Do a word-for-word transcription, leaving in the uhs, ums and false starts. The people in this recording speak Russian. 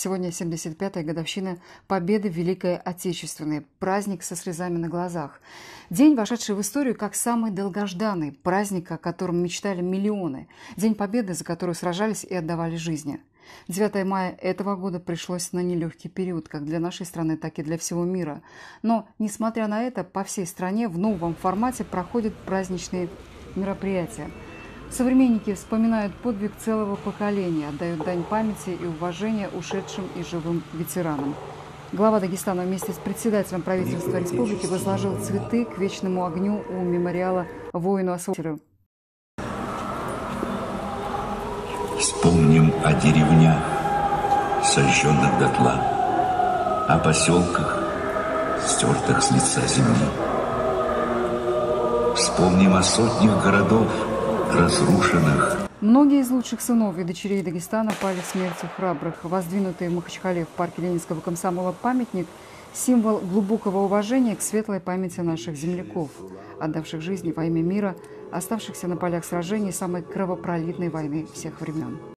Сегодня семьдесят пятая годовщина Победы в Великой Отечественной. Праздник со слезами на глазах. День, вошедший в историю как самый долгожданный. Праздник, о котором мечтали миллионы. День Победы, за которую сражались и отдавали жизни. девятое мая этого года пришлось на нелегкий период, как для нашей страны, так и для всего мира. Но, несмотря на это, по всей стране в новом формате проходят праздничные мероприятия. Современники вспоминают подвиг целого поколения, отдают дань памяти и уважения ушедшим и живым ветеранам. Глава Дагестана вместе с председателем правительства республики возложил цветы к вечному огню у мемориала «Воину-освободителю». Вспомним о деревнях, сожженных дотла, о поселках, стертых с лица земли. Вспомним о сотнях городов, разрушенных. Многие из лучших сынов и дочерей Дагестана пали смертью храбрых. Воздвинутый в Махачкале в парке Ленинского комсомола памятник – символ глубокого уважения к светлой памяти наших земляков, отдавших жизни во имя мира, оставшихся на полях сражений самой кровопролитной войны всех времен.